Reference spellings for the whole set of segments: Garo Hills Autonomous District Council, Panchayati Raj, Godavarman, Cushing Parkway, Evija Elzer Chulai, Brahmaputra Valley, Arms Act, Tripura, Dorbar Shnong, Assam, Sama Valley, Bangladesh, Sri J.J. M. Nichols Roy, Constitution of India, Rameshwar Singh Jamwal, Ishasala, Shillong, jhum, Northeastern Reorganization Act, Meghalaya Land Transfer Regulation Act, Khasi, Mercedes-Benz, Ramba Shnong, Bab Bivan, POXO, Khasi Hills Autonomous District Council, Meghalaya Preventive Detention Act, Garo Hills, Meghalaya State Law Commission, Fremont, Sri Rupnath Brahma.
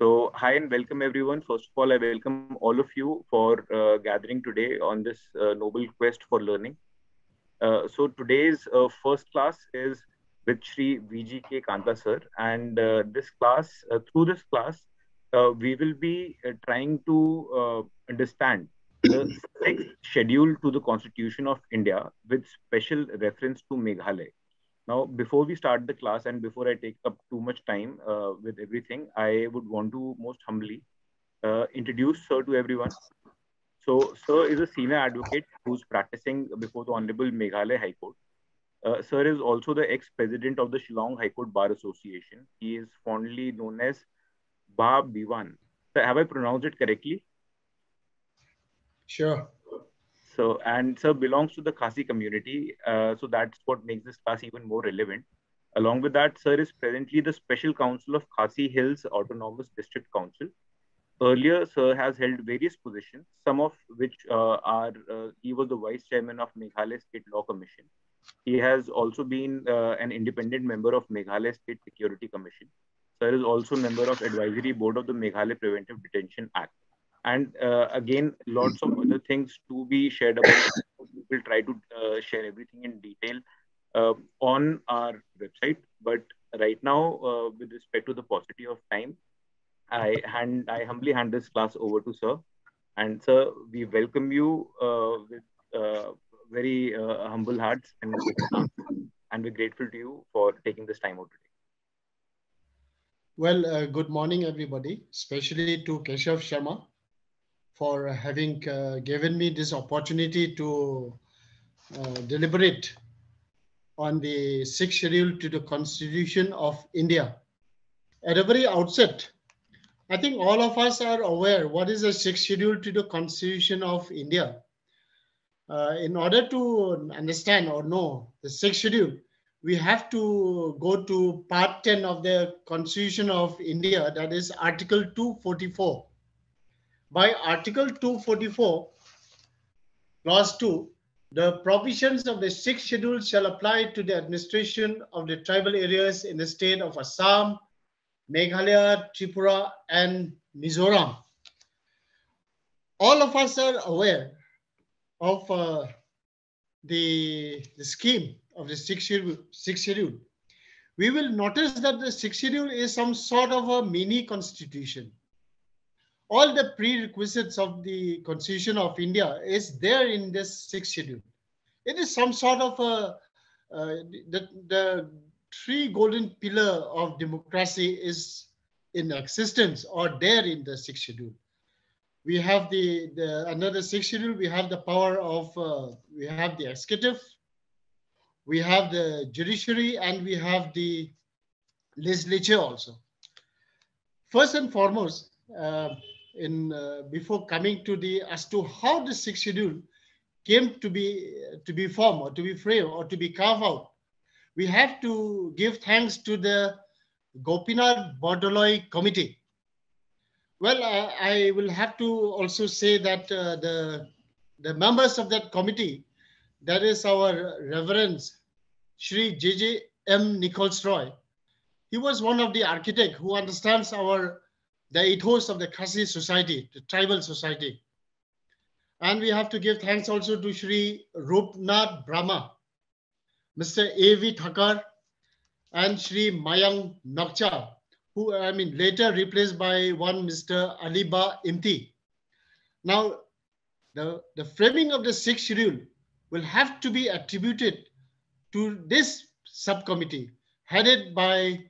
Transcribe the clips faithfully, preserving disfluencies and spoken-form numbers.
So hi and welcome everyone. First of all, I welcome all of you for uh, gathering today on this uh, noble quest for learning. Uh, so today's uh, first class is with Sri V G K Kanta sir, and uh, this class, uh, through this class, uh, we will be uh, trying to uh, understand the sixth schedule to the Constitution of India with special reference to Meghalaya. Now, before we start the class and before I take up too much time uh, with everything, I would want to most humbly uh, introduce sir to everyone. So, sir is a senior advocate who's practicing before the Honorable Meghalaya High Court. Uh, sir is also the ex-president of the Shillong High Court Bar Association. He is fondly known as Bab Bivan. Sir, have I pronounced it correctly? Sure. So, and sir belongs to the Khasi community. Uh, so that's what makes this class even more relevant. Along with that, sir is presently the Special Counsel of Khasi Hills Autonomous District Council. Earlier, sir has held various positions, some of which uh, are, uh, he was the Vice Chairman of Meghalaya State Law Commission. He has also been uh, an independent member of Meghalaya State Security Commission. Sir is also a member of Advisory Board of the Meghalaya Preventive Detention Act. And uh, again, lots of other things to be shared about. We will try to uh, share everything in detail uh, on our website. But right now, uh, with respect to the paucity of time, I hand I humbly hand this class over to sir. And sir, we welcome you uh, with uh, very uh, humble hearts, and, and we're grateful to you for taking this time out today. Well, uh, good morning, everybody, especially to Keshav Sharma, for having uh, given me this opportunity to uh, deliberate on the sixth schedule to the Constitution of India. At the very outset, I think all of us are aware what is the sixth schedule to the Constitution of India. Uh, in order to understand or know the sixth schedule, we have to go to part ten of the Constitution of India, that is Article two forty-four. By Article two forty-four, Clause two, the provisions of the sixth schedule shall apply to the administration of the tribal areas in the state of Assam, Meghalaya, Tripura, and Mizoram. All of us are aware of uh, the, the scheme of the sixth schedule, sixth schedule. We will notice that the sixth schedule is some sort of a mini constitution. All the prerequisites of the Constitution of India is there in this sixth schedule. It is some sort of a, uh, the, the three golden pillar of democracy is in existence or there in the sixth schedule. We have the, the under the sixth schedule, we have the power of, uh, we have the executive, we have the judiciary, and we have the legislature also. First and foremost, uh, in uh, before coming to the as to how the sixth schedule came to be to be formed or to be framed or to be carved out, we have to give thanks to the Gopinath Bordoloi committee. Well, I, I will have to also say that uh, the the members of that committee, that is our Reverend Sri J J. M. Nichols Roy. He was one of the architects who understands our the ethos of the Khasi society, the tribal society. And we have to give thanks also to Sri Rupnath Brahma, Mister A. V. Thakar, and Sri Mayang Nokcha, who I mean later replaced by one Mister Aliba Imti. Now, the, the framing of the sixth schedule will have to be attributed to this subcommittee headed by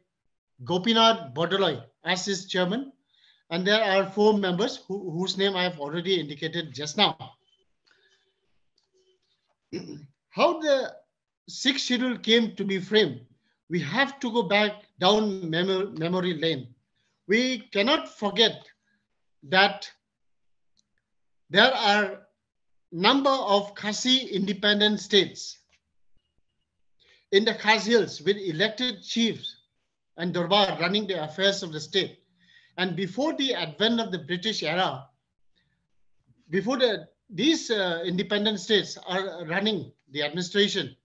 Gopinath Bordoloi as his chairman. And there are four members who, whose name I have already indicated just now. How the sixth schedule came to be framed, we have to go back down mem memory lane. We cannot forget that there are number of Khasi independent states in the Khasi Hills with elected chiefs and Darbar running the affairs of the state. And before the advent of the British era, before the, these uh, independent states are running the administration,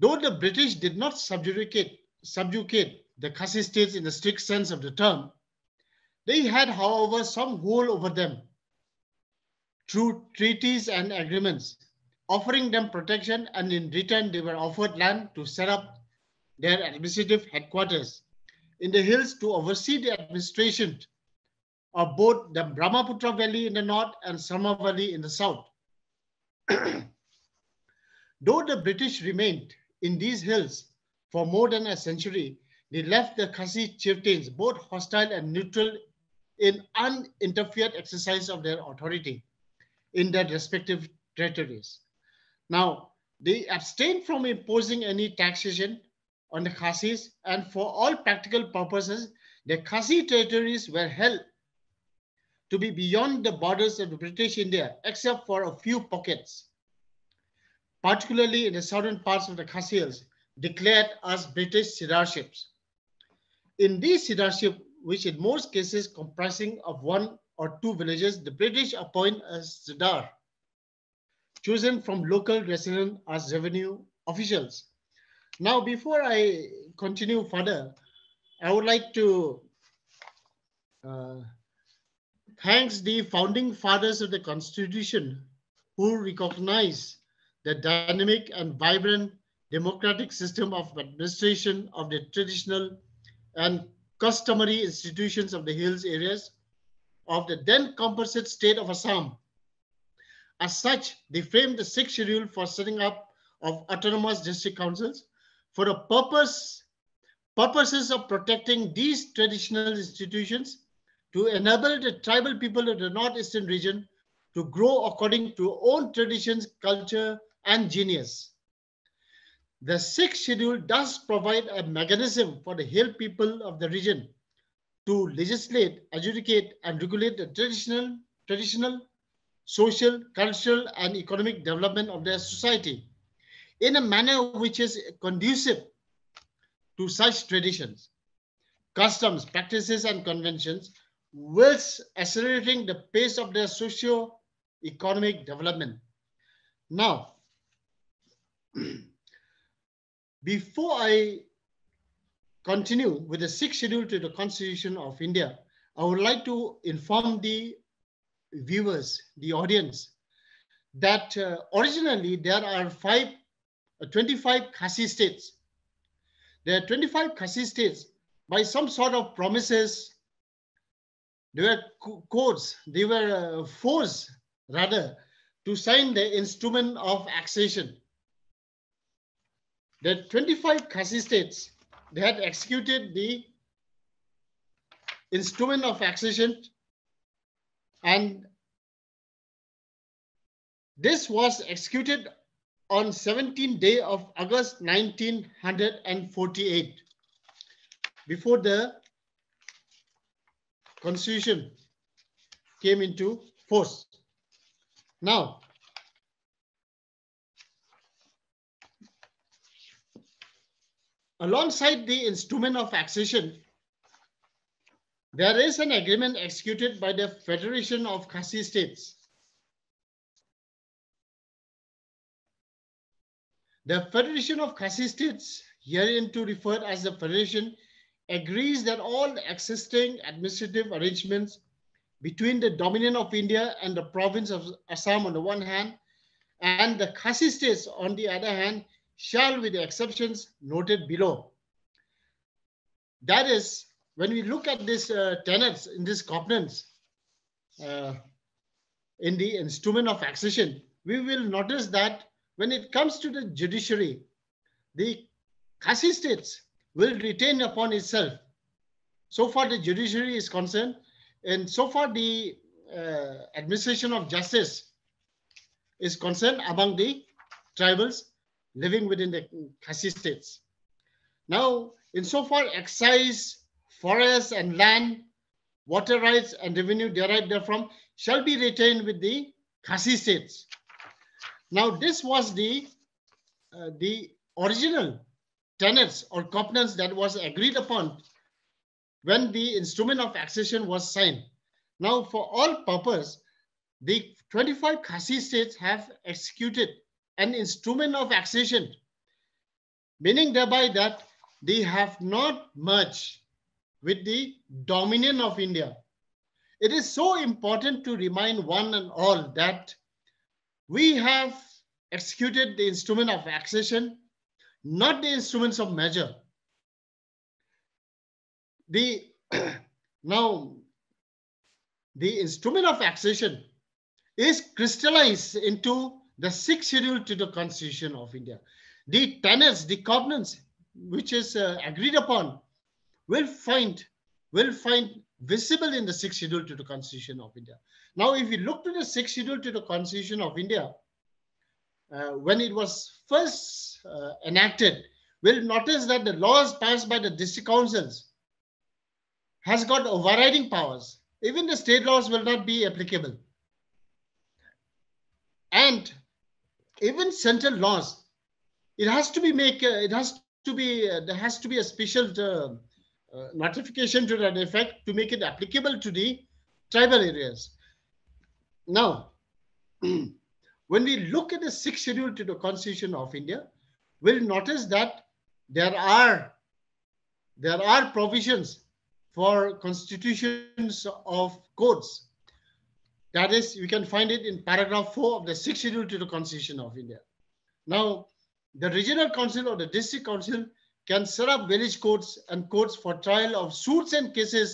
though the British did not subjugate, subjugate the Khasi states in the strict sense of the term. They had, however, some hold over them through treaties and agreements, offering them protection, and in return they were offered land to set up their administrative headquarters in the hills to oversee the administration of both the Brahmaputra Valley in the north and Sama Valley in the south. Though the British remained in these hills for more than a century, they left the Khasi chieftains both hostile and neutral in uninterfered exercise of their authority in their respective territories. Now, they abstained from imposing any taxation on the Khasis, and for all practical purposes, the Khasi territories were held to be beyond the borders of the British India, except for a few pockets, particularly in the southern parts of the Khasi Hills, declared as British Cedarships. In these Cedarship, which in most cases comprising of one or two villages, the British appoint a Cedar, chosen from local residents as revenue officials. Now, before I continue further, I would like to uh, thank the founding fathers of the Constitution who recognized the dynamic and vibrant democratic system of administration of the traditional and customary institutions of the hills areas of the then composite state of Assam. As such, they framed the sixth schedule for setting up of autonomous district councils for the purpose, purposes of protecting these traditional institutions to enable the tribal people of the northeastern region to grow according to own traditions, culture, and genius. The sixth schedule does provide a mechanism for the hill people of the region to legislate, adjudicate, and regulate the traditional, traditional, social, cultural, and economic development of their society in a manner which is conducive to such traditions, customs, practices, and conventions, whilst accelerating the pace of their socio-economic development. Now, before I continue with the sixth schedule to the Constitution of India, I would like to inform the viewers, the audience, that uh, originally there are five, uh, twenty-five Khasi states. There are twenty-five Khasi states. By some sort of promises, they were coerced, they were uh, forced rather to sign the instrument of accession. The twenty-five Khasi states, they had executed the instrument of accession, and this was executed on seventeenth day of August nineteen forty-eight, before the Constitution came into force. Now, alongside the instrument of accession, there is an agreement executed by the Federation of Khasi States. The Federation of Khasi States, hereinto referred as the Federation, agrees that all existing administrative arrangements between the Dominion of India and the province of Assam on the one hand, and the Khasi States on the other hand, shall, with the exceptions noted below. That is, when we look at this uh, tenets in this covenants, uh, in the instrument of accession, we will notice that when it comes to the judiciary, the Khasi states will retain upon itself, so far the judiciary is concerned, and so far the uh, administration of justice is concerned among the tribals living within the Khasi states. Now, insofar excise, forests and land, water rights and revenue derived therefrom shall be retained with the Khasi states. Now, this was the, uh, the original tenets or covenants that was agreed upon when the instrument of accession was signed. Now, for all purpose, the twenty-five Khasi states have executed an instrument of accession, meaning thereby that they have not merged with the dominion of India. It is so important to remind one and all that we have executed the instrument of accession, not the instruments of measure. The, now, the instrument of accession is crystallized into the sixth schedule to the Constitution of India. The tenets, the covenants, which is uh, agreed upon, will find, will find visible in the sixth schedule to the Constitution of India. Now, if you look to the sixth schedule to the Constitution of India, uh, when it was first uh, enacted, we'll notice that the laws passed by the district councils has got overriding powers. Even the state laws will not be applicable. And even central laws, it has to be make, uh, it has to be, uh, there has to be a special uh, Uh, notification to that effect to make it applicable to the tribal areas. Now, when we look at the sixth schedule to the Constitution of India, we'll notice that there are, there are provisions for constitutions of codes. That is, you can find it in paragraph four of the sixth schedule to the Constitution of India. Now, the regional council or the district council can set up village courts and courts for trial of suits and cases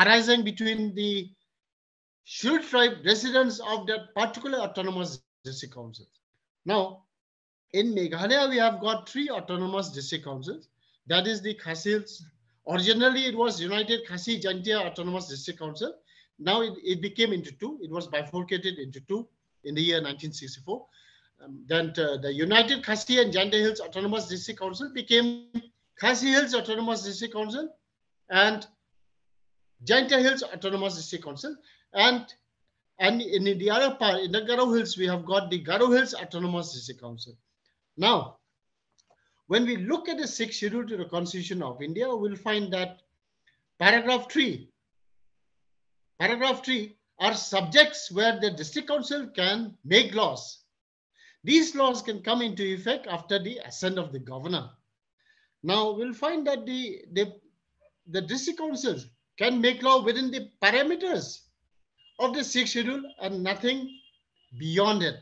arising between the scheduled tribe residents of that particular autonomous district council. Now, in Meghalaya, we have got three autonomous district councils. That is the Khasi Hills. Originally, it was United Khasi Jaintia Autonomous District Council. Now, it, it became into two. It was bifurcated into two in the year nineteen sixty-four. Um, then uh, the United Khasi and Jaintia Hills Autonomous District Council became Khasi Hills Autonomous District Council and Jaintia Hills Autonomous District Council. And, and in the other part, in the Garo Hills, we have got the Garo Hills Autonomous District Council. Now, when we look at the sixth schedule to the Constitution of India, we'll find that paragraph three, paragraph three are subjects where the district council can make laws. These laws can come into effect after the assent of the governor. Now, we'll find that the, the, the district councils can make law within the parameters of the sixth schedule and nothing beyond it.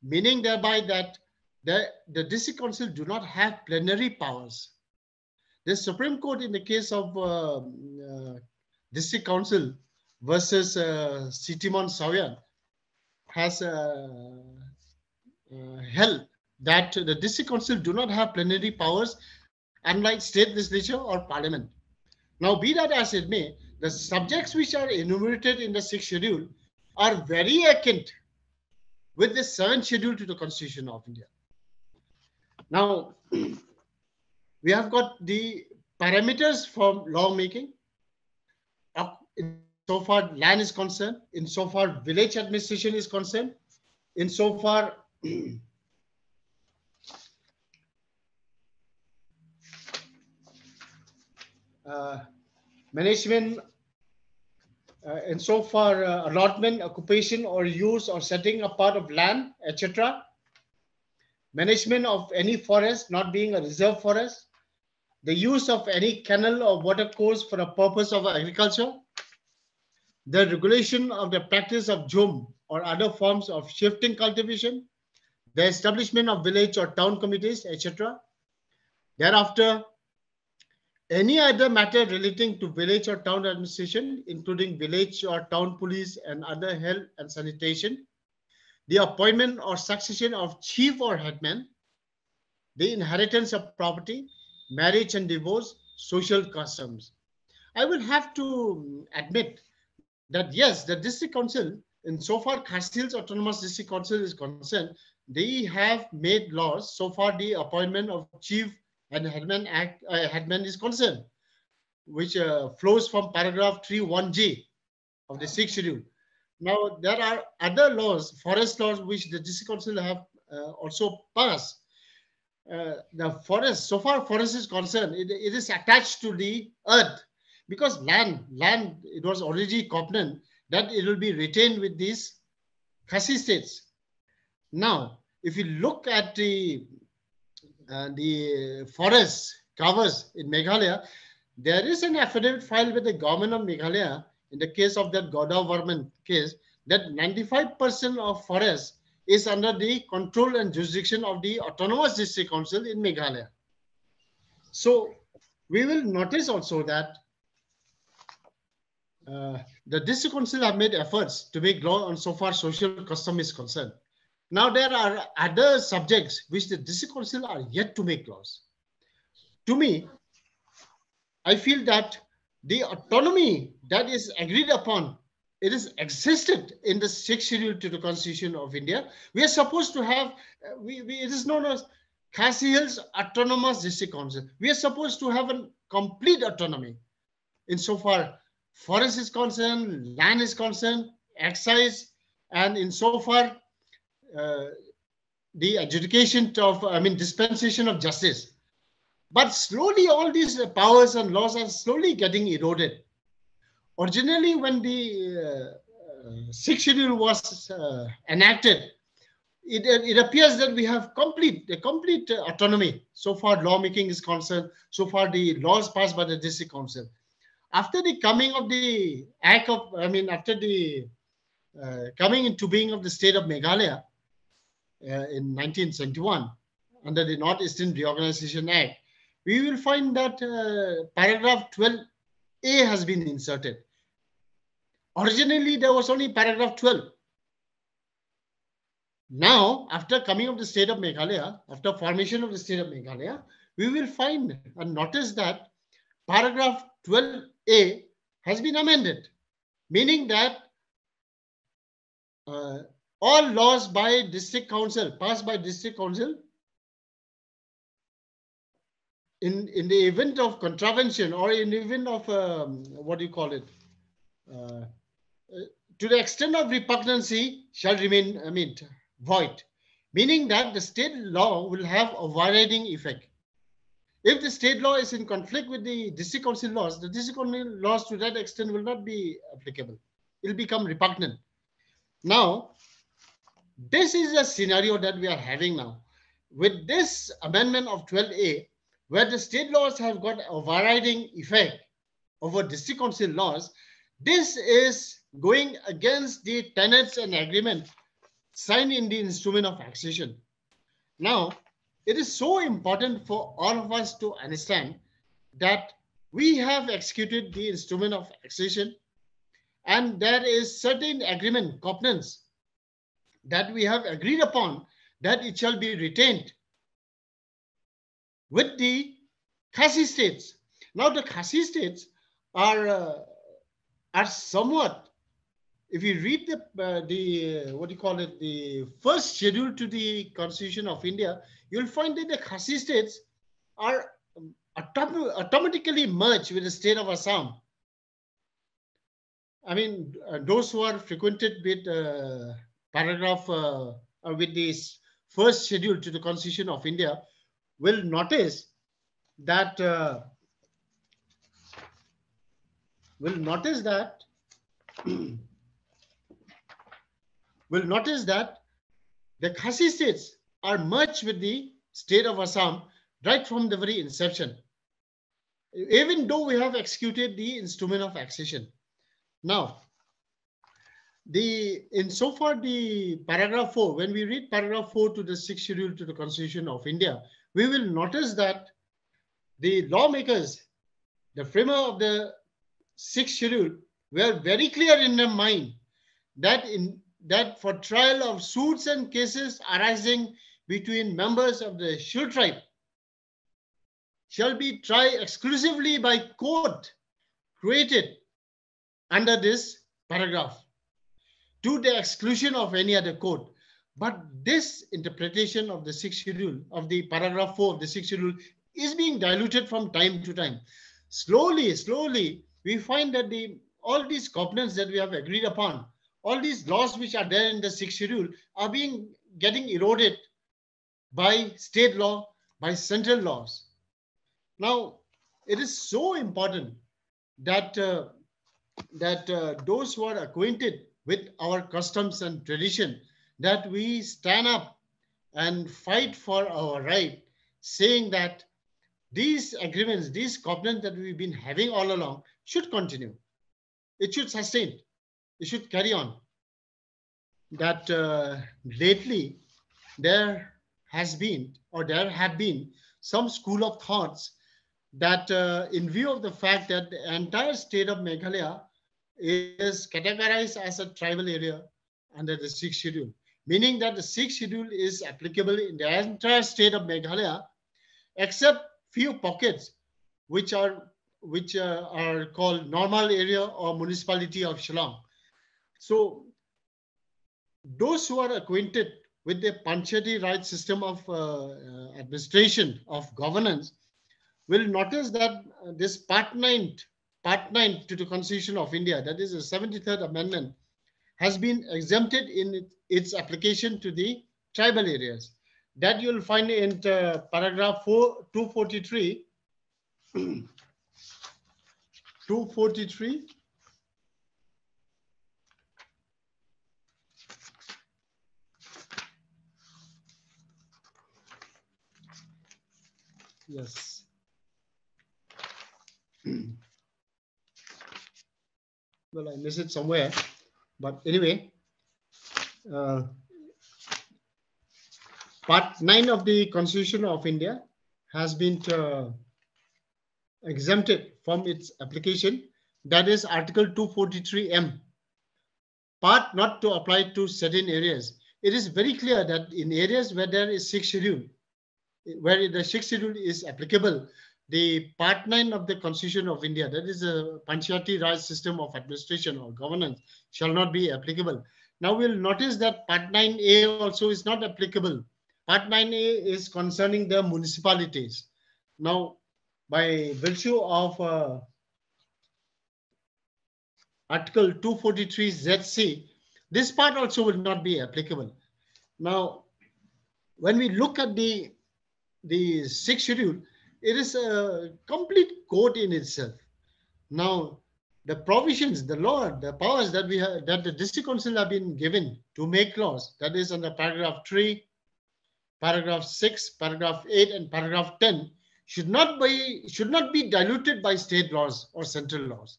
Meaning thereby that the, the district council do not have plenary powers. The Supreme Court in the case of uh, uh, district council versus uh, Sitimon Sawyan has uh, Uh, held that the district council do not have plenary powers unlike state legislature or parliament. Now, be that as it may, the subjects which are enumerated in the sixth schedule are very akin with the seventh schedule to the Constitution of India. Now, we have got the parameters for lawmaking. Insofar land is concerned, insofar village administration is concerned, insofar Uh, management uh, and so far uh, allotment, occupation or use or setting apart of land, et cetera. Management of any forest not being a reserve forest. The use of any canal or water course for a purpose of agriculture. The regulation of the practice of jhum or other forms of shifting cultivation. The establishment of village or town committees, et cetera. Thereafter, any other matter relating to village or town administration, including village or town police and other health and sanitation, the appointment or succession of chief or headman, the inheritance of property, marriage and divorce, social customs. I will have to admit that yes, the district council, insofar Khasi Hills Autonomous District Council is concerned, they have made laws so far the appointment of Chief and Headman Act, uh, Headman is concerned, which uh, flows from paragraph three one G of the sixth schedule. Now, there are other laws, forest laws, which the district council have uh, also passed. Uh, the forest, so far forest is concerned, it, it is attached to the earth because land, land, it was already covenant that it will be retained with these Khasi states. Now, if you look at the, uh, the forests covers in Meghalaya, there is an affidavit filed with the government of Meghalaya in the case of that Godavarman case that ninety-five percent of forest is under the control and jurisdiction of the Autonomous District Council in Meghalaya. So we will notice also that uh, the district council have made efforts to make law on so far social custom is concerned. Now there are other subjects which the district council are yet to make laws. To me, I feel that the autonomy that is agreed upon, it is existed in the sixth schedule to the Constitution of India. We are supposed to have, uh, we, we, it is known as Khasi Hills Autonomous District Council. We are supposed to have a complete autonomy insofar forest is concerned, land is concerned, excise, and insofar uh, the adjudication of, I mean, dispensation of justice. But slowly all these powers and laws are slowly getting eroded. Originally, when the uh, uh, sixth schedule was uh, enacted, it, it appears that we have complete, the complete autonomy so far lawmaking is concerned, so far the laws passed by the district council. After the coming of the act of, I mean, after the uh, coming into being of the state of Meghalaya uh, in nineteen seventy-one, under the Northeastern Reorganization Act, we will find that uh, paragraph twelve A has been inserted. Originally, there was only paragraph twelve. Now, after coming of the state of Meghalaya, after formation of the state of Meghalaya, we will find and notice that paragraph twelve A has been amended, meaning that uh, all laws by district council, passed by district council, in, in the event of contravention or in the event of, um, what do you call it, uh, to the extent of repugnancy shall remain, I mean, void, meaning that the state law will have a overriding effect. If the state law is in conflict with the district council laws, the district council laws to that extent will not be applicable. It will become repugnant. Now, this is a scenario that we are having now. With this amendment of twelve A, where the state laws have got overriding effect over district council laws, this is going against the tenets and agreement signed in the instrument of accession. Now, it is so important for all of us to understand that we have executed the instrument of accession and there is certain agreement, covenants that we have agreed upon that it shall be retained with the Khasi states. Now the Khasi states are, uh, are somewhat, if you read the, uh, the uh, what do you call it, the first schedule to the Constitution of India, you'll find that the Khasi states are um, autom automatically merged with the state of Assam. I mean, uh, those who are frequented with uh, paragraph, uh, uh, with this first schedule to the Constitution of India, will notice that uh, will notice that will notice that the Khasi states are merged with the state of Assam right from the very inception, even though we have executed the instrument of accession. Now, the in so far the paragraph four, when we read paragraph four to the sixth schedule to the Constitution of India, we will notice that the lawmakers, the framer of the sixth schedule, were very clear in their mind that in that for trial of suits and cases arising between members of the Shillong tribe shall be tried exclusively by court created under this paragraph, to the exclusion of any other court. But this interpretation of the sixth schedule, of the paragraph four of the sixth schedule, is being diluted from time to time. Slowly, slowly, we find that the all these covenants that we have agreed upon, all these laws which are there in the sixth schedule, are being getting eroded by state law, by central laws. Now, it is so important that uh, that uh, those who are acquainted with our customs and tradition, that we stand up and fight for our right, saying that these agreements, these covenants that we've been having all along should continue. It should sustain. It should carry on. That uh, lately there has been, or there have been, some school of thoughts that uh, in view of the fact that the entire state of Meghalaya is categorized as a tribal area under the sixth schedule, meaning that the sixth schedule is applicable in the entire state of Meghalaya, except few pockets which are, which, uh, are called normal area or municipality of Shillong. So those who are acquainted with the panchayati right system of uh, administration, of governance, will notice that this Part nine, Part nine to the Constitution of India, that is the seventy-third Amendment, has been exempted in its application to the tribal areas. That you'll find in uh, paragraph four, two forty-three, two forty-three, yes. Well, I missed it somewhere, but anyway, uh, Part nine of the Constitution of India has been uh, exempted from its application. That is Article two forty-three M, part not to apply to certain areas. It is very clear that in areas where there is sixth schedule, where the sixth schedule is applicable, the Part nine of the Constitution of India, that is a Panchayati Raj system of administration or governance, shall not be applicable. Now we'll notice that Part nine A also is not applicable. Part nine A is concerning the municipalities. Now, by virtue of uh, Article two forty-three Z C, this part also will not be applicable. Now, when we look at the, the sixth schedule, it is a complete code in itself. Now, the provisions, the law, the powers that we have, that the district council have been given to make laws, that is under paragraph three, paragraph six, paragraph eight, and paragraph ten, should not be should not be diluted by state laws or central laws.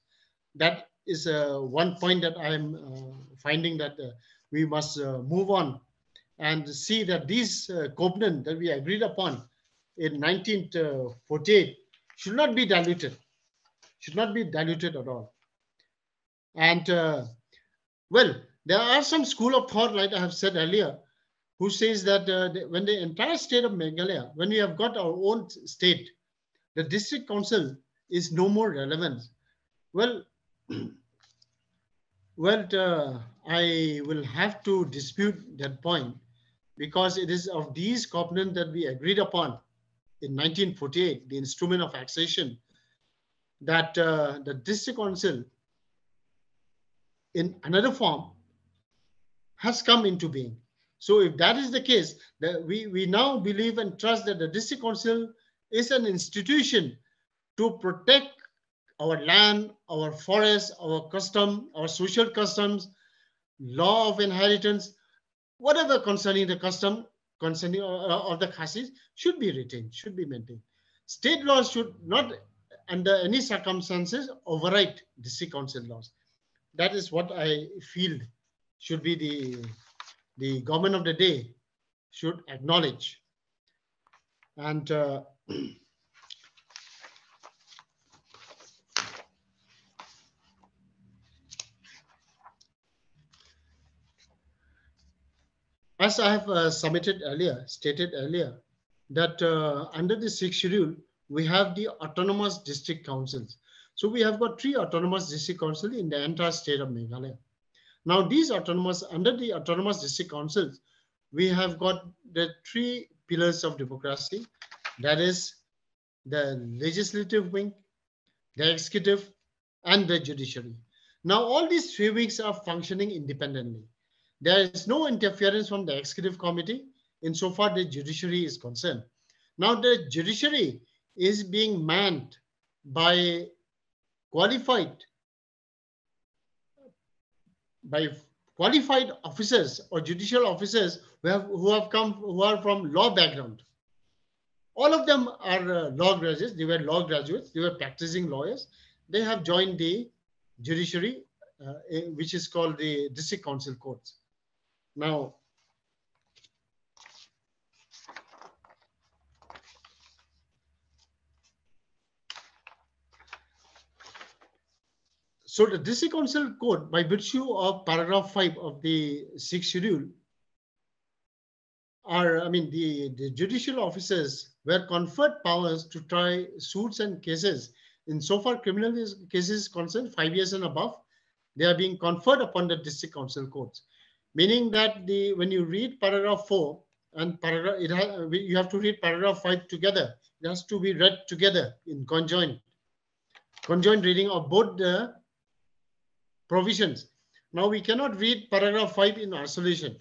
That is uh, one point that I am uh, finding that uh, we must uh, move on and see that these uh, covenant that we agreed upon in nineteen forty-eight should not be diluted, should not be diluted at all. And uh, well, there are some school of thought, like I have said earlier, who says that uh, the, when the entire state of Meghalaya, when we have got our own state, the district council is no more relevant. Well, well, uh, I will have to dispute that point, because it is of these covenants that we agreed upon in nineteen forty-eight, the instrument of accession, that uh, the district council in another form has come into being. So if that is the case, that we, we now believe and trust that the district council is an institution to protect our land, our forests, our custom, our social customs, law of inheritance, whatever concerning the custom, concerning of the Khasis, should be retained, should be maintained. State laws should not, under any circumstances, override district council laws. That is what I feel should be the, the government of the day should acknowledge. And uh, as I have uh, submitted earlier, stated earlier, that uh, under the sixth schedule, we have the autonomous district councils. So we have got three autonomous district councils in the entire state of Meghalaya. Now these autonomous, under the autonomous district councils, we have got the three pillars of democracy. That is the legislative wing, the executive, and the judiciary. Now all these three wings are functioning independently. There is no interference from the executive committee insofar the judiciary is concerned. Now the judiciary is being manned by qualified, by qualified officers or judicial officers who have, who have come, who are from law background All of them are uh, law graduates. They were law graduates. They were practicing lawyers. They have joined the judiciary, uh, which is called the district council courts. Now, so the district council court, by virtue of paragraph five of the sixth schedule, are, I mean, the, the judicial officers were conferred powers to try suits and cases. In so far criminal cases concerned, five years and above, they are being conferred upon the district council courts. Meaning that the when you read paragraph four and paragraph, it has, you have to read paragraph five together. It has to be read together in conjoined, conjoined reading of both the provisions. Now we cannot read paragraph five in isolation.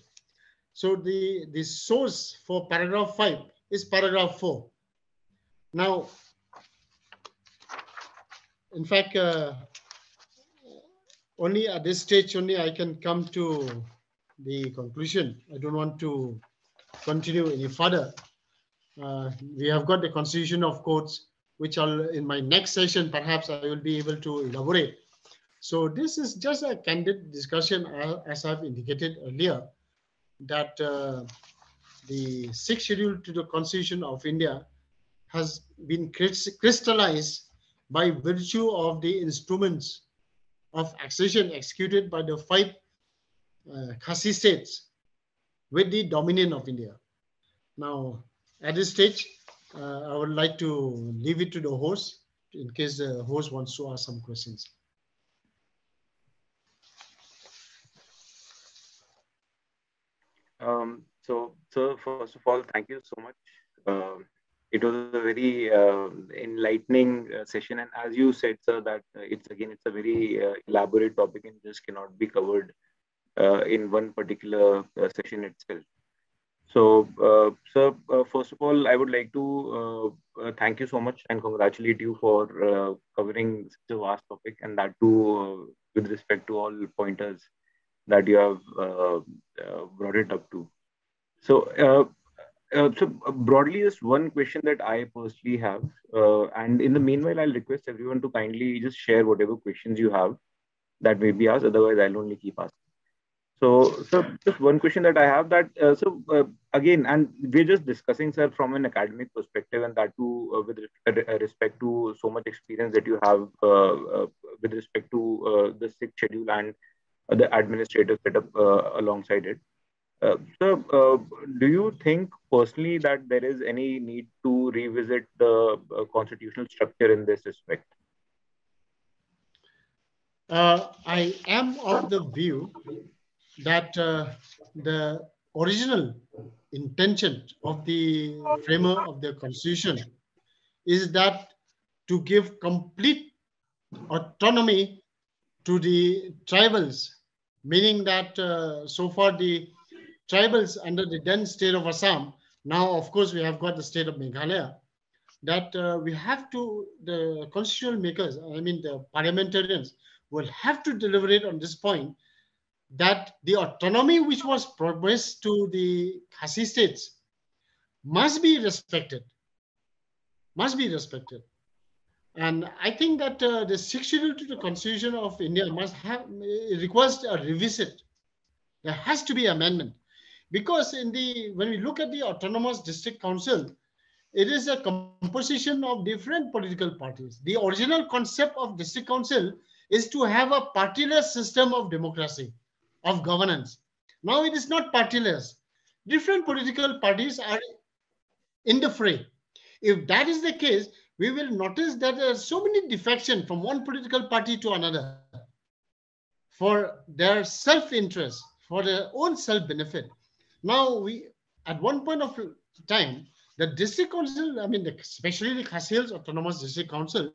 So the, the source for paragraph five is paragraph four. Now, in fact, uh, only at this stage only I can come to the conclusion. I don't want to continue any further. Uh, we have got the Constitution of Courts, which I'll, in my next session, perhaps I will be able to elaborate. So this is just a candid discussion, uh, as I've indicated earlier, that uh, the sixth schedule to the Constitution of India has been crystallized by virtue of the instruments of accession executed by the five uh, Khasi states with the dominion of India. Now, at this stage, uh, I would like to leave it to the host in case the host wants to ask some questions. Um, so, so first of all, thank you so much. Uh, it was a very uh, enlightening uh, session, and as you said, sir, that uh, it's again it's a very uh, elaborate topic and just cannot be covered uh, in one particular uh, session itself. So, uh, sir, uh, first of all, I would like to uh, uh, thank you so much and congratulate you for uh, covering such a vast topic, and that too uh, with respect to all pointers that you have uh, uh, brought it up to. So, uh, uh, so broadly, just one question that I personally have, uh, and in the meanwhile, I'll request everyone to kindly just share whatever questions you have that may be asked. Otherwise, I'll only keep asking. So, so just one question that I have that, uh, so uh, again, and we're just discussing, sir, from an academic perspective, and that too uh, with re respect to so much experience that you have uh, uh, with respect to uh, the sixth schedule and the administrative setup uh, alongside it. Uh, so, uh, do you think personally that there is any need to revisit the uh, constitutional structure in this respect? Uh, I am of the view that uh, the original intention of the framer of the constitution is that to give complete autonomy to the tribals, meaning that uh, so far the tribals under the then state of Assam, now of course we have got the state of Meghalaya, that uh, we have to, the constitutional makers, I mean the parliamentarians, will have to deliberate on this point that the autonomy which was promised to the Khasi states must be respected, must be respected. And I think that uh, the sixth schedule to the Constitution of India must have uh, requires a revisit. There has to be amendment, because in the when we look at the autonomous district council, it is a composition of different political parties. The original concept of district council is to have a partyless system of democracy, of governance. Now it is not partyless. Different political parties are in the fray. If that is the case, we will notice that there are so many defections from one political party to another for their self-interest, for their own self-benefit. Now, we, at one point of time, the district council, I mean, the, especially the Khasi Hills Autonomous District Council,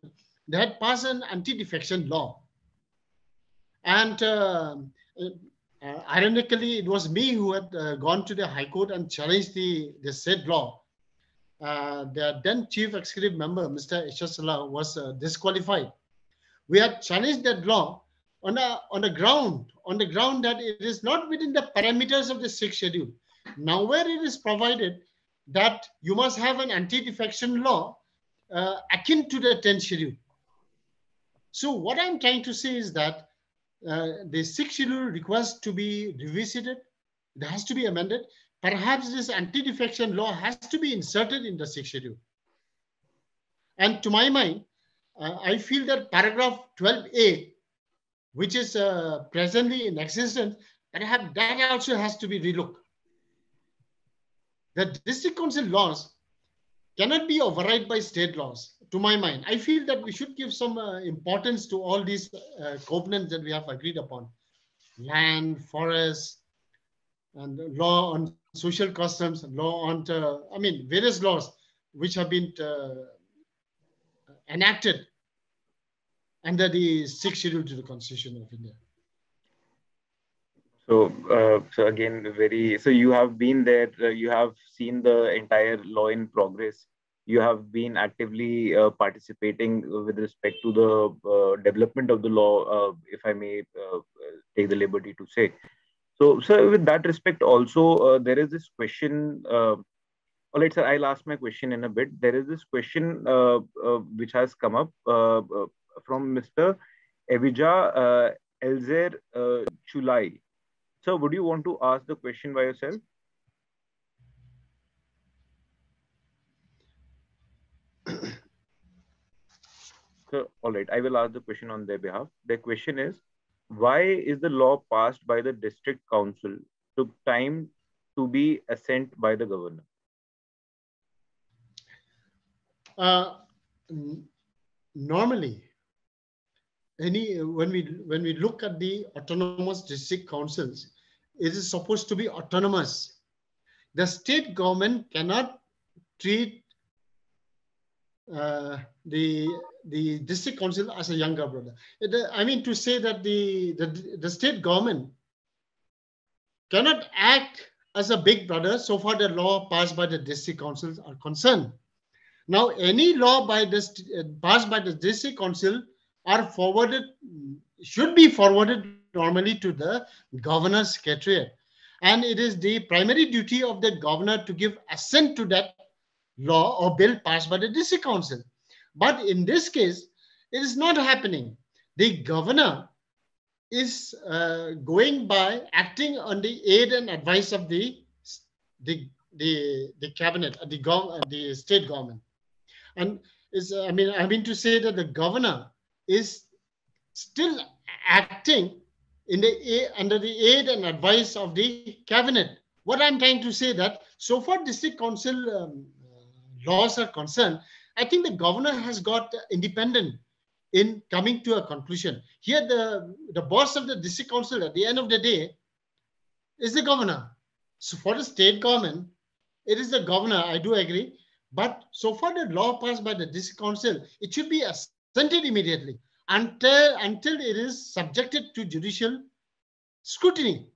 they had passed an anti-defection law. And uh, uh, ironically, it was me who had uh, gone to the High Court and challenged the, the said law. Uh, the then chief executive member, Mister Ishasala, was uh, disqualified. We had challenged that law on a, on the ground, on the ground that it is not within the parameters of the sixth schedule. Now, where it is provided that you must have an anti-defection law uh, akin to the tenth schedule. So what I'm trying to say is that uh, the sixth schedule requests to be revisited. It has to be amended. Perhaps this anti-defection law has to be inserted in the sixth schedule. And to my mind, uh, I feel that paragraph twelve A, which is uh, presently in existence, perhaps that also has to be relooked. The district council laws cannot be override by state laws, to my mind. I feel that we should give some uh, importance to all these uh, covenants that we have agreed upon. Land, forests, and law on social customs, law on, uh, I mean, various laws which have been uh, enacted under the sixth schedule to the Constitution of India. So, uh, so again, very, so you have been there, uh, you have seen the entire law in progress. You have been actively uh, participating with respect to the uh, development of the law, uh, if I may uh, take the liberty to say. So, sir, with that respect also, uh, there is this question, uh, all right, sir, I'll ask my question in a bit. There is this question uh, uh, which has come up uh, uh, from Mister Evija uh, Elzer uh, Chulai. Sir, would you want to ask the question by yourself? Sir, all right, I will ask the question on their behalf. The question is, why is the law passed by the district council took time to be assent by the governor? Uh, normally, Any, when we when we look at the autonomous district councils, it is supposed to be autonomous. The state government cannot treat uh, the the district council as a younger brother. It, I mean to say that the, the the state government cannot act as a big brother so far the law passed by the district councils are concerned. Now, any law by this passed by the district council are forwarded, should be forwarded normally to the governor's secretariat. And it is the primary duty of the governor to give assent to that law or bill passed by the district council. But in this case, it is not happening. The governor is uh, going by acting on the aid and advice of the, the, the, the cabinet, the, gov the state government. And is, I mean, I mean to say that the governor is still acting in the under the aid and advice of the cabinet. What I'm trying to say that so far district council um, laws are concerned, I think the governor has got independent in coming to a conclusion. Here the, the boss of the district council at the end of the day is the governor. So for the state government, it is the governor, I do agree. But so far the law passed by the district council, it should be a sent it immediately until, until it is subjected to judicial scrutiny.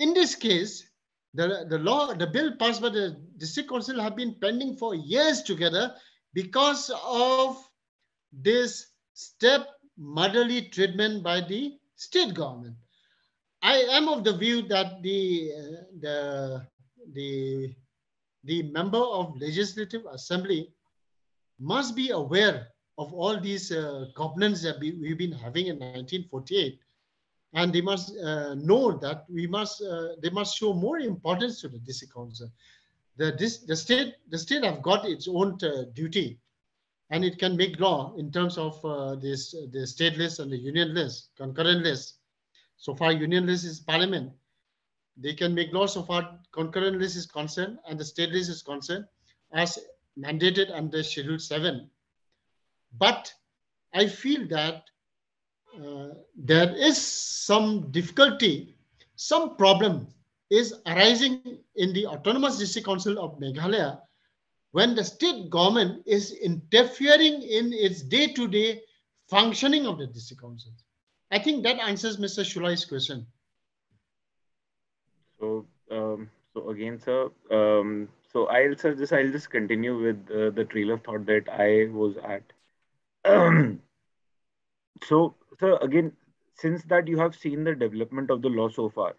In this case, the, the law, the bill passed by the district council have been pending for years together because of this stepmotherly treatment by the state government. I am of the view that the, uh, the, the, the member of Legislative Assembly must be aware of all these uh, covenants that we, we've been having in nineteen forty-eight, and they must uh, know that we must uh, they must show more importance to the district council. The this the state the state have got its own uh, duty, and it can make law in terms of uh, this the state list and the union list, concurrent list. So far, union list is parliament. They can make law so far concurrent list is concerned and the state list is concerned, as mandated under Schedule Seven. But I feel that uh, there is some difficulty, some problem is arising in the Autonomous District Council of Meghalaya when the state government is interfering in its day-to-day functioning of the district council. I think that answers Mister Shulai's question. So, um, so again, sir, um, so I'll sir, just I'll just continue with uh, the trail of thought that I was at. Um, so, sir, again, since that you have seen the development of the law so far,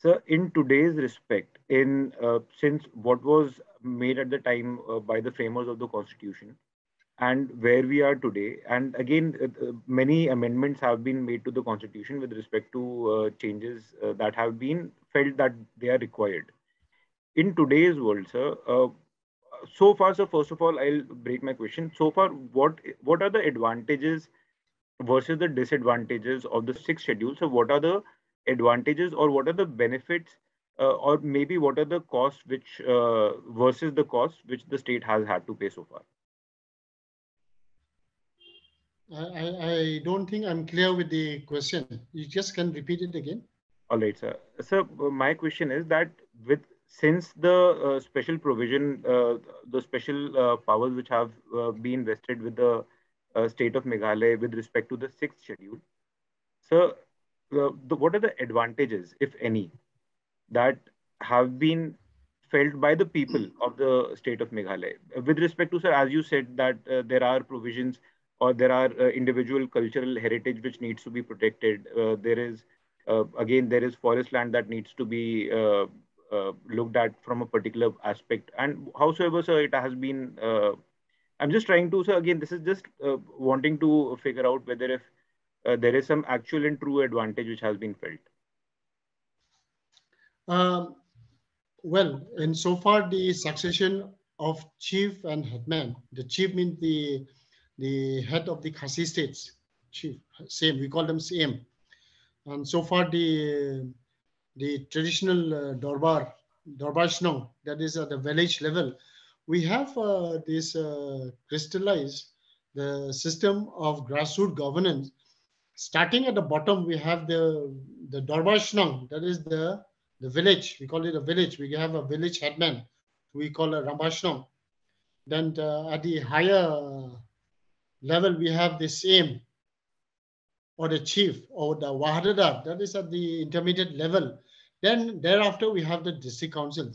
So in today's respect, in uh, since what was made at the time uh, by the framers of the Constitution and where we are today, and again, uh, many amendments have been made to the Constitution with respect to uh, changes uh, that have been felt that they are required. In today's world, sir, uh, so far, so first of all, I'll break my question. So far, what what are the advantages versus the disadvantages of the sixth schedule? So what are the advantages or what are the benefits uh, or maybe what are the costs which uh, versus the costs which the state has had to pay so far? I, I don't think I'm clear with the question. You just can repeat it again. All right, sir. Sir, my question is that with Since the uh, special provision, uh, the special uh, powers which have uh, been vested with the uh, state of Meghalaya with respect to the sixth schedule, so uh, the, what are the advantages, if any, that have been felt by the people of the state of Meghalaya? With respect to, sir, as you said, that uh, there are provisions or there are uh, individual cultural heritage which needs to be protected. Uh, there is, uh, again, there is forest land that needs to be uh, Uh, looked at from a particular aspect, and howsoever, sir, it has been. Uh, I'm just trying to, sir, again, this is just uh, wanting to figure out whether if uh, there is some actual and true advantage which has been felt. Um, well, and so far the succession of chief and headman. The chief means the the head of the Khasi states. Chief, same. We call them same. And so far the. The traditional uh, Dorbar, Dorbar Shnong, that is at the village level, we have uh, this uh, crystallized the system of grassroots governance. Starting at the bottom, we have the, the Dorbar Shnong, that is the, the village. We call it a village. We have a village headman, we call a Ramba Shnong. Then uh, at the higher level, we have the same, or the chief, or the Wahadadar, that is at the intermediate level. Then thereafter, we have the district councils.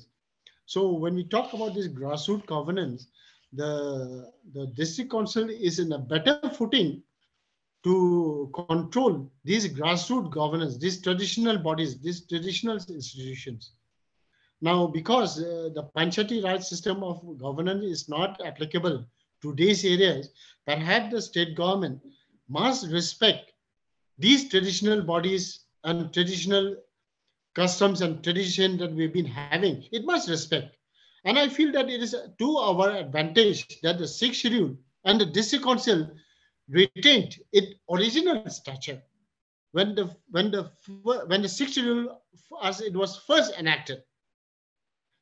So when we talk about this grassroots governance, the, the district council is in a better footing to control these grassroots governance, these traditional bodies, these traditional institutions. Now, because uh, the Panchayati Raj system of governance is not applicable to these areas, perhaps the state government must respect these traditional bodies and traditional customs and tradition that we've been having. It must respect. And I feel that it is to our advantage that the sixth schedule and the district council retained its original stature. When the, when the, when the sixth schedule, as it was first enacted,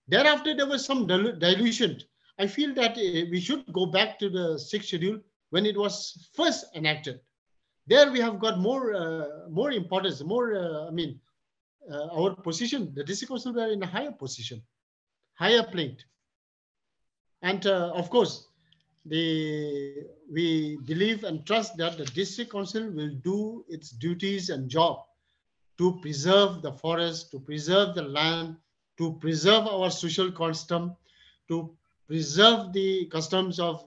thereafter there was some dilu dilution. I feel that we should go back to the sixth schedule when it was first enacted. There we have got more, uh, more importance, more, uh, I mean, uh, our position, the district council were in a higher position, higher plate. And uh, of course, the, we believe and trust that the district council will do its duties and job to preserve the forest, to preserve the land, to preserve our social custom, to preserve the customs of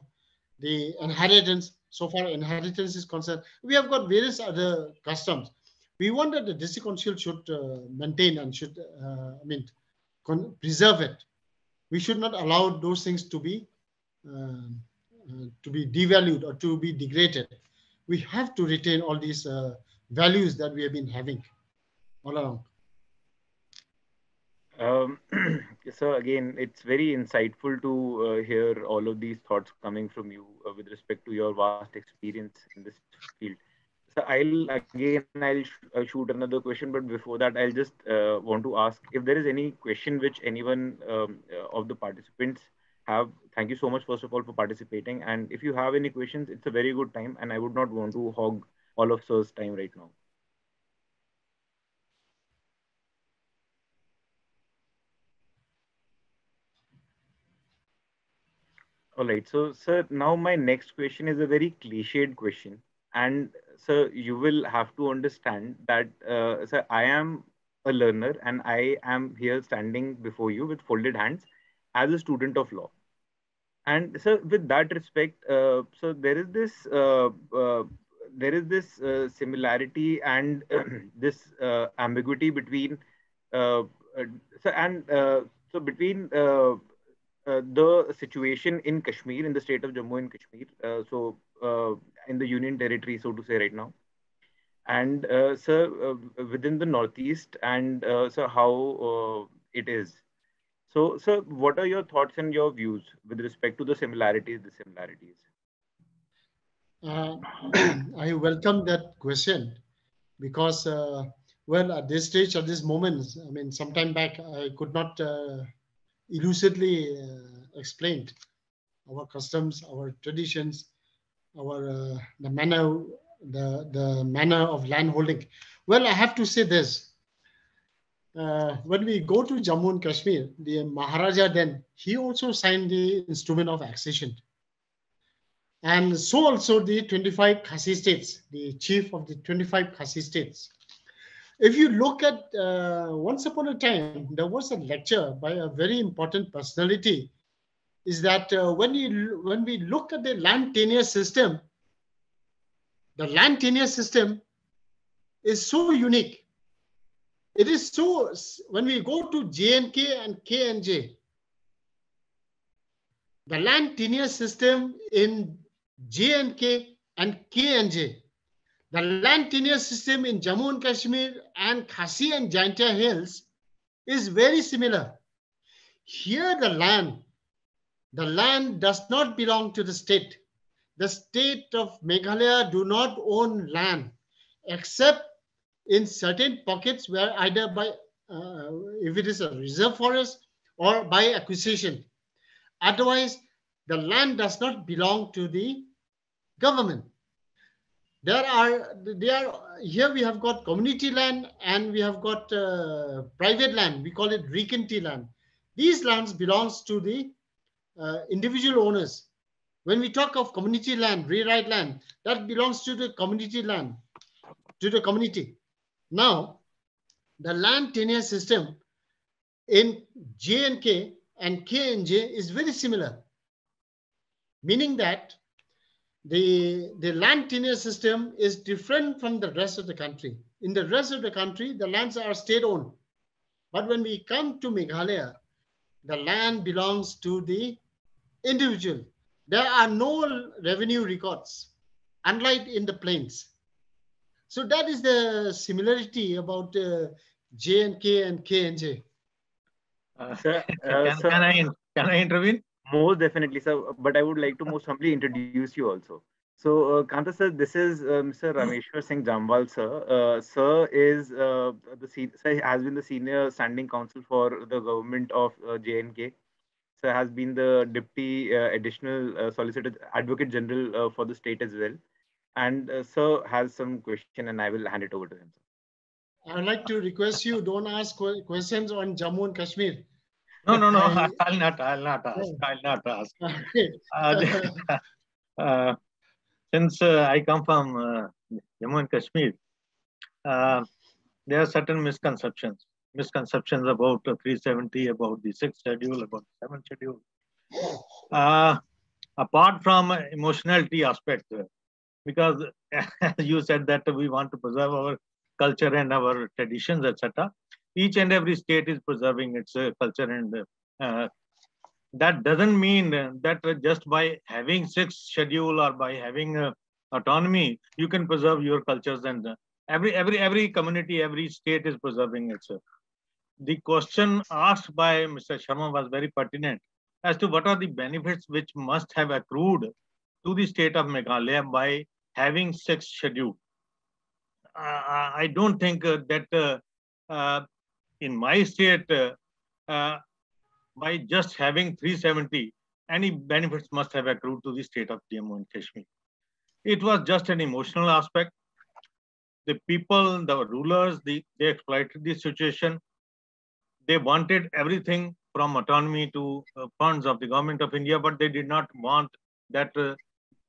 the inheritance. So far, inheritance is concerned. We have got various other customs. We want that the district council should uh, maintain and should, uh, I mean, preserve it. We should not allow those things to be, uh, uh, to be devalued or to be degraded. We have to retain all these uh, values that we have been having all along. Um, so again, it's very insightful to uh, hear all of these thoughts coming from you uh, with respect to your vast experience in this field. So I'll again, I'll sh uh, shoot another question, but before that, I'll just uh, want to ask if there is any question which anyone um, uh, of the participants have. Thank you so much, first of all, for participating. And if you have any questions, it's a very good time, and I would not want to hog all of Sir's time right now. All right, so sir, now my next question is a very cliched question, and sir, you will have to understand that uh, sir, I am a learner and I am here standing before you with folded hands as a student of law. And sir, with that respect, uh, so there is this uh, uh, there is this uh, similarity and this uh, ambiguity between uh, so and uh, so between uh, uh, the situation in Kashmir, in the state of Jammu and Kashmir, uh, so uh, in the Union territory, so to say, right now, and uh, so uh, within the Northeast, and uh, so how uh, it is. So, sir, what are your thoughts and your views with respect to the similarities, dissimilarities? Uh, I welcome that question because, uh, well, at this stage, at this moment, I mean, some time back, I could not uh, elucidly uh, explain our customs, our traditions, our uh, the manner, the the manner of land holding. Well, I have to say this. Uh, when we go to Jammu and Kashmir, the Maharaja then, he also signed the instrument of accession. And so also the twenty-five Khasi states, the chief of the twenty-five Khasi states. If you look at uh, once upon a time, there was a lecture by a very important personality, is that uh, when, you, when we look at the land tenure system, the land tenure system is so unique. It is so, when we go to J and K and K and J, the land tenure system in J and K and K and J, the land tenure system in Jammu and Kashmir and Khasi and Jaintia Hills is very similar. Here the land, the land does not belong to the state. The state of Meghalaya do not own land except in certain pockets where either by, uh, if it is a reserve forest or by acquisition. Otherwise, the land does not belong to the government. There are, there, here we have got community land and we have got uh, private land. We call it regency land. These lands belongs to the uh, individual owners. When we talk of community land, rewrite land, that belongs to the community land, to the community. Now, the land tenure system in J and K and K and J is very similar, meaning that the, the land tenure system is different from the rest of the country. In the rest of the country, the lands are state-owned. But when we come to Meghalaya, the land belongs to the individual. There are no revenue records, unlike in the plains. So that is the similarity about uh, J and K and K and J. Uh, sir, uh, can, sir, can, I, can I intervene? Most definitely, sir. But I would like to most humbly introduce you also. So, uh, Kanta sir, this is uh, Mister Rameshwar Singh Jamwal, sir. Uh, sir is uh, the sir has been the senior standing counsel for the government of uh, J and K. Sir has been the deputy uh, additional uh, solicitor advocate general uh, for the state as well. And uh, sir has some question, and I will hand it over to him. I would like to request you don't ask questions on Jammu and Kashmir. No, no, no. I, I'll not. I'll not ask. I'll not ask. uh, uh, since uh, I come from uh, Jammu and Kashmir, uh, there are certain misconceptions. Misconceptions about uh, three seventy, about the sixth schedule, about the seventh schedule. Uh, apart from emotionality aspect, because you said that we want to preserve our culture and our traditions, et cetera. Each and every state is preserving its uh, culture, and uh, that doesn't mean that just by having sixth schedule or by having uh, autonomy, you can preserve your cultures. And uh, every every every community, every state is preserving itself. The question asked by Mister Sharma was very pertinent as to what are the benefits which must have accrued to the state of Meghalaya by having sixth schedule. Uh, I don't think uh, that uh, uh, in my state, uh, uh, by just having three seventy, any benefits must have accrued to the state of Jammu and Kashmir. It was just an emotional aspect. The people, the rulers, the, they exploited the situation. They wanted everything from autonomy to uh, funds of the government of India, but they did not want that uh,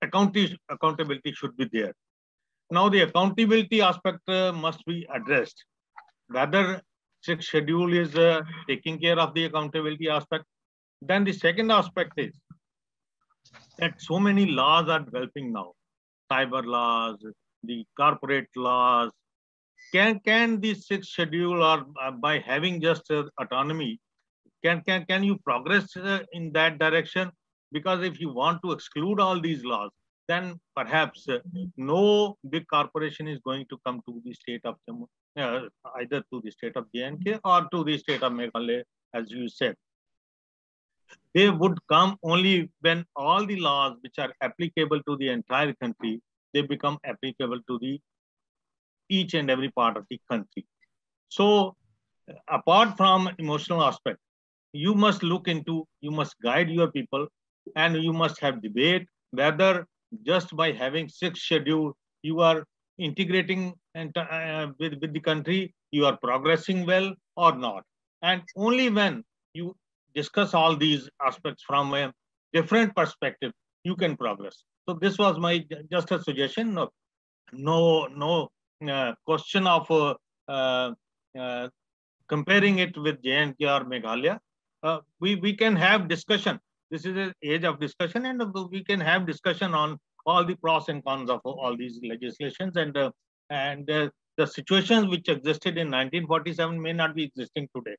accountability should be there. Now the accountability aspect uh, must be addressed. Whether sixth schedule is uh, taking care of the accountability aspect. Then the second aspect is that so many laws are developing now. Cyber laws, the corporate laws, Can can the sixth schedule, or uh, by having just uh, autonomy, can can can you progress uh, in that direction? Because if you want to exclude all these laws, then perhaps uh, no big corporation is going to come to the state of Jammu, uh, either to the state of J N K or to the state of Meghalaya, as you said. They would come only when all the laws which are applicable to the entire country, they become applicable to the each and every part of the country. So apart from emotional aspect, you must look into, you must guide your people, and you must have debate whether just by having sixth schedule, you are integrating and uh, with, with the country, you are progressing well or not. And only when you discuss all these aspects from a different perspective, you can progress. So this was my just a suggestion. No, no, no uh, question of uh, uh, uh, comparing it with J N K or Meghalaya. Uh, we, we can have discussion. This is an age of discussion, and we can have discussion on all the pros and cons of all these legislations, and uh, and uh, the situations which existed in nineteen forty-seven may not be existing today.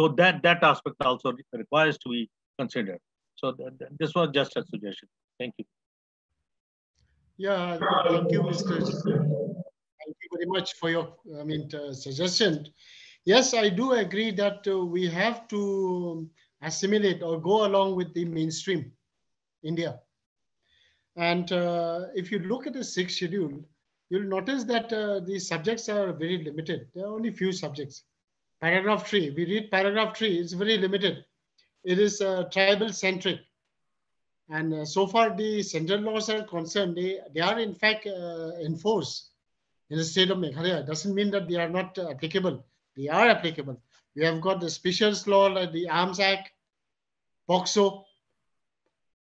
So that that aspect also requires to be considered. So th th this was just a suggestion. Thank you. Yeah, thank you, Mister Thank you very much for your I mean uh, suggestion. Yes, I do agree that uh, we have to assimilate or go along with the mainstream India. And uh, if you look at the sixth schedule, you'll notice that uh, the subjects are very limited. There are only few subjects. Paragraph three, we read paragraph three, it's very limited. It is uh, tribal centric. And uh, so far the central laws are concerned, they, they are in fact uh, enforced in the state of Meghalaya. Doesn't mean that they are not uh, applicable. They are applicable. We have got the specials law, like the Arms Act, POXO,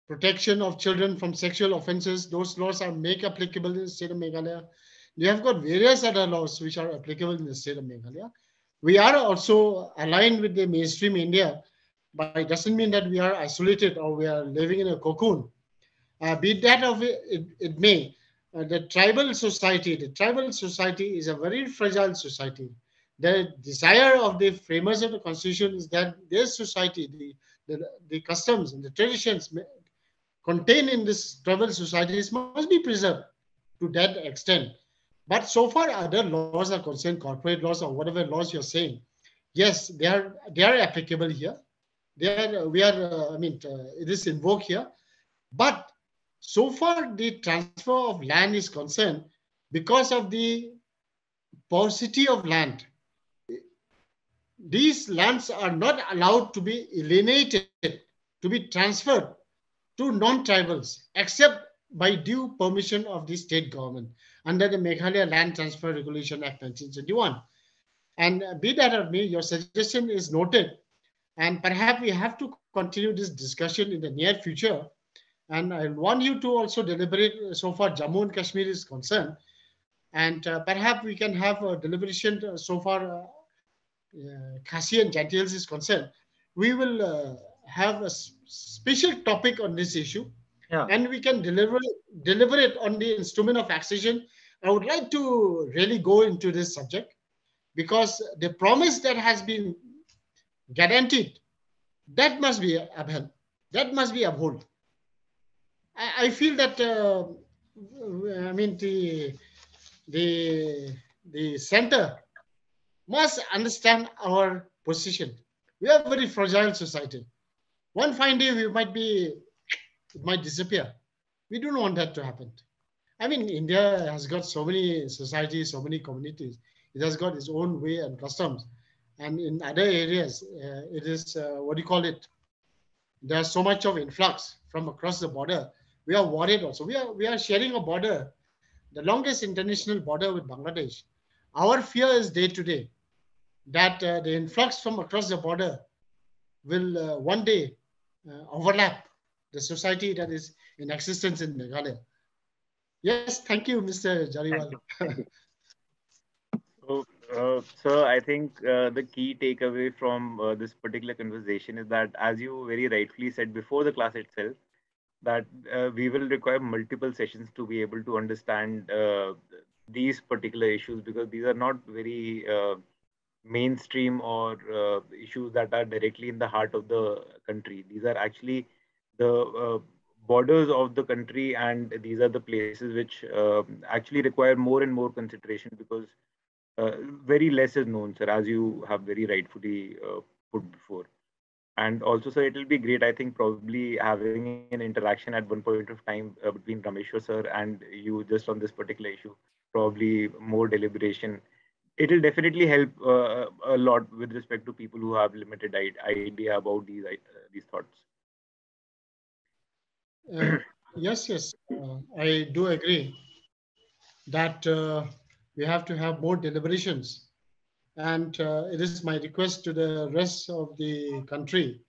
protection of children from sexual offenses. Those laws are made applicable in the state of Meghalaya. We have got various other laws which are applicable in the state of Meghalaya. We are also aligned with the mainstream India, but it doesn't mean that we are isolated or we are living in a cocoon. Uh, be that of it, it, it may, uh, the tribal society, the tribal society is a very fragile society. The desire of the framers of the constitution is that their society, the, the, the customs and the traditions contained in this tribal societies must be preserved to that extent. But so far other laws are concerned, corporate laws or whatever laws you're saying, yes, they are, they are applicable here. They are, we are, uh, I mean, uh, it is invoked here. But so far the transfer of land is concerned, because of the paucity of land, these lands are not allowed to be alienated, to be transferred to non-tribals, except by due permission of the state government under the Meghalaya Land Transfer Regulation Act nineteen seventy-one. And be that of me, your suggestion is noted. And perhaps we have to continue this discussion in the near future. And I want you to also deliberate so far Jammu and Kashmir is concerned. And uh, perhaps we can have a deliberation uh, so far uh, Uh, Khasi and Jaintia Hills is concerned. We will uh, have a special topic on this issue, yeah. And we can deliver deliver it on the instrument of accession. I would like to really go into this subject, because the promise that has been guaranteed, that must be upheld. That must be upheld. I, I feel that uh, I mean the the the center must understand our position. We are a very fragile society. One fine day we might be, it might disappear. We don't want that to happen. I mean, India has got so many societies, so many communities. It has got its own way and customs. And in other areas, uh, it is, uh, what do you call it? There's so much of influx from across the border. We are worried also. We are, we are sharing a border, the longest international border with Bangladesh. Our fear is day to day that uh, the influx from across the border will uh, one day uh, overlap the society that is in existence in Meghalaya. Yes, thank you, Mister Jariwal. So, uh, sir, I think uh, the key takeaway from uh, this particular conversation is that, as you very rightfully said before the class itself, that uh, we will require multiple sessions to be able to understand uh, these particular issues, because these are not very uh, mainstream or uh, issues that are directly in the heart of the country. These are actually the uh, borders of the country, and these are the places which uh, actually require more and more consideration, because uh, very less is known, sir, as you have very rightfully uh, put before. And also, sir, it will be great, I think, probably having an interaction at one point of time uh, between Rameshwar, sir, and you just on this particular issue, probably more deliberation. It will definitely help uh, a lot with respect to people who have limited idea about these, uh, these thoughts. Uh, yes, yes, uh, I do agree that uh, we have to have more deliberations. And uh, it is my request to the rest of the country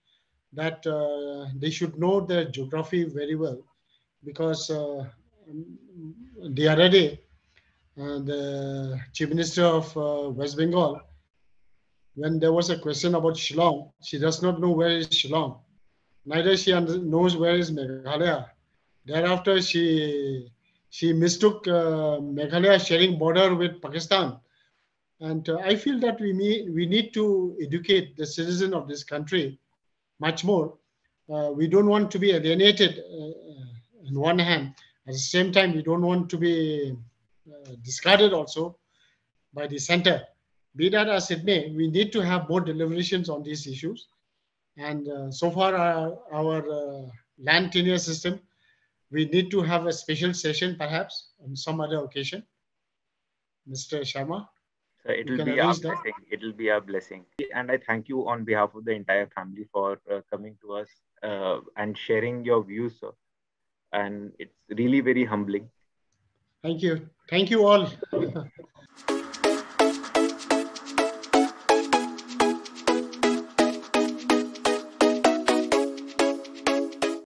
that uh, they should know their geography very well, because uh, the other day, uh, the Chief Minister of uh, West Bengal, when there was a question about Shillong, she does not know where is Shillong. Neither she knows where is Meghalaya. Thereafter, she, she mistook uh, Meghalaya sharing border with Pakistan. And uh, I feel that we need, we need to educate the citizen of this country much more. Uh, we don't want to be alienated uh, on one hand. At the same time, we don't want to be uh, discarded also by the center. Be that as it may, we need to have more deliberations on these issues. And uh, so far, our, our uh, land tenure system, we need to have a special session perhaps on some other occasion. Mister Sharma? Uh, it will be our blessing. It will be our blessing. And I thank you on behalf of the entire family for uh, coming to us uh, and sharing your views, sir. And it's really very humbling. Thank you. Thank you all.